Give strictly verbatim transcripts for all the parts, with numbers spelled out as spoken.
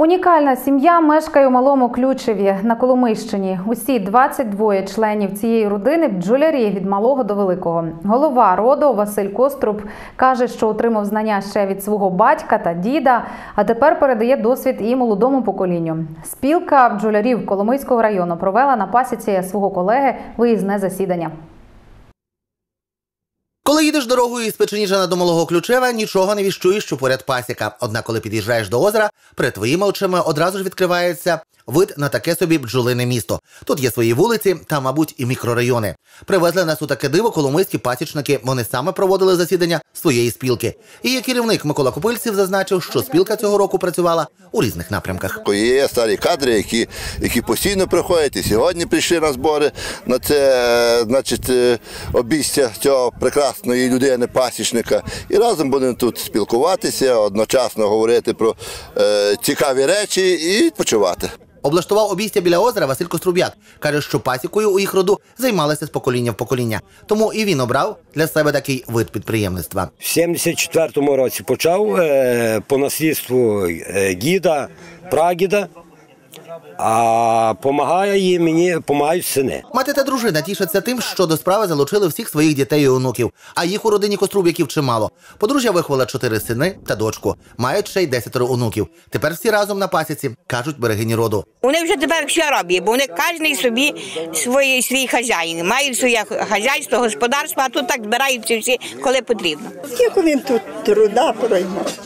Унікальна сім'я мешкає у Малому Ключеві на Коломийщині. Усі двадцять два членів цієї родини – бджолярі від малого до великого. Голова роду Василь Коструб каже, що отримав знання ще від свого батька та діда, а тепер передає досвід і молодому поколінню. Спілка бджолярів Коломийського району провела на пасіці свого колеги виїзне засідання. Коли їдеш дорогою із Печеніжина до Малого Ключева, нічого не віщуєш, що поряд пасіка. Однак, коли під'їжджаєш до озера, перед твоїми очима одразу ж відкривається вид на таке собі бджолине місто. Тут є свої вулиці та, мабуть, і мікрорайони. Привезли нас у таке диво коломийські пасічники. Вони саме проводили засідання своєї спілки. Її керівник Микола Копильців зазначив, що спілка цього року працювала у різних напрямках. Є старі кадри, які, які постійно приходять, і сьогодні прийшли на збори на це, значить, обістя цього прекрасного людини, пасічника. І разом будемо тут спілкуватися, одночасно говорити про е, цікаві речі і відпочивати. Облаштував обійстя біля озера Василь Коструб'як. Каже, що пасікою у їх роду займалися з покоління в покоління. Тому і він обрав для себе такий вид підприємництва. В сімдесят четвертому році почав е, по наслідству е, діда, прадіда. А допомагає їй мені, допомагають сини. Мати та дружина тішаться тим, що до справи залучили всіх своїх дітей і онуків. А їх у родині Коструб'яків чимало. Подружжя виховала чотири сини та дочку. Мають ще й десятеро онуків. Тепер всі разом на пасіці, кажуть берегині роду. Вони вже тепер все роблять, бо вони кожен собі свої, свій хазяїн. Мають своє хазяйство, господарство, а тут так збираються всі, коли потрібно. Скільки він тут труда проймав.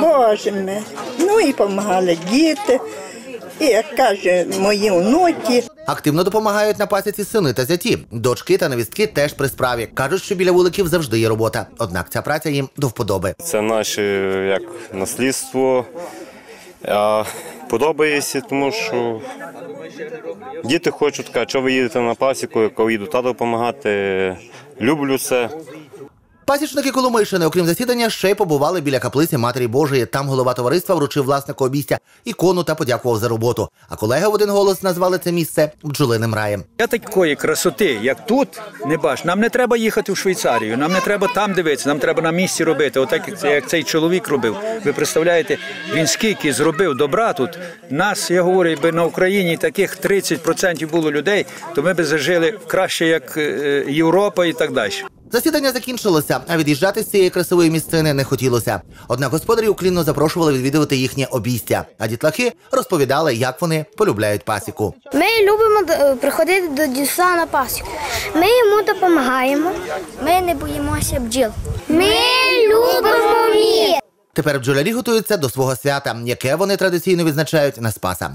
Боже мій. Ну і допомагали діти. І, як каже, мої онуки. Активно допомагають на пасіці сини та зяті. Дочки та невістки теж при справі. Кажуть, що біля вуликів завжди є робота. Однак ця праця їм до вподоби. Це наше як наслідство. Подобається, тому що діти хочуть, кажуть, що ви їдете на пасіку, коли їду тату допомагати. Люблю це. Пасічники Коломийщини, окрім засідання, ще й побували біля каплиці Матері Божої. Там голова товариства вручив власнику обійстя ікону та подякував за роботу. А колеги в один голос назвали це місце бджолиним раєм. Я такої красоти, як тут, не бачу. Нам не треба їхати в Швейцарію, нам не треба там дивитися, нам треба на місці робити. Отак, як цей чоловік робив. Ви представляєте, він скільки зробив добра тут. Нас, я говорю, якби на Україні таких тридцять відсотків було людей, то ми б зажили краще, як Європа і так далі. Засідання закінчилося, а від'їжджати з цієї красивої місцини не хотілося. Однак господарі уклінно запрошували відвідувати їхнє обійстя. А дітлахи розповідали, як вони полюбляють пасіку. Ми любимо приходити до дідуся на пасіку. Ми йому допомагаємо. Ми не боїмося бджіл. Ми любимо мір. Тепер бджолярі готуються до свого свята, яке вони традиційно відзначають на Спаса.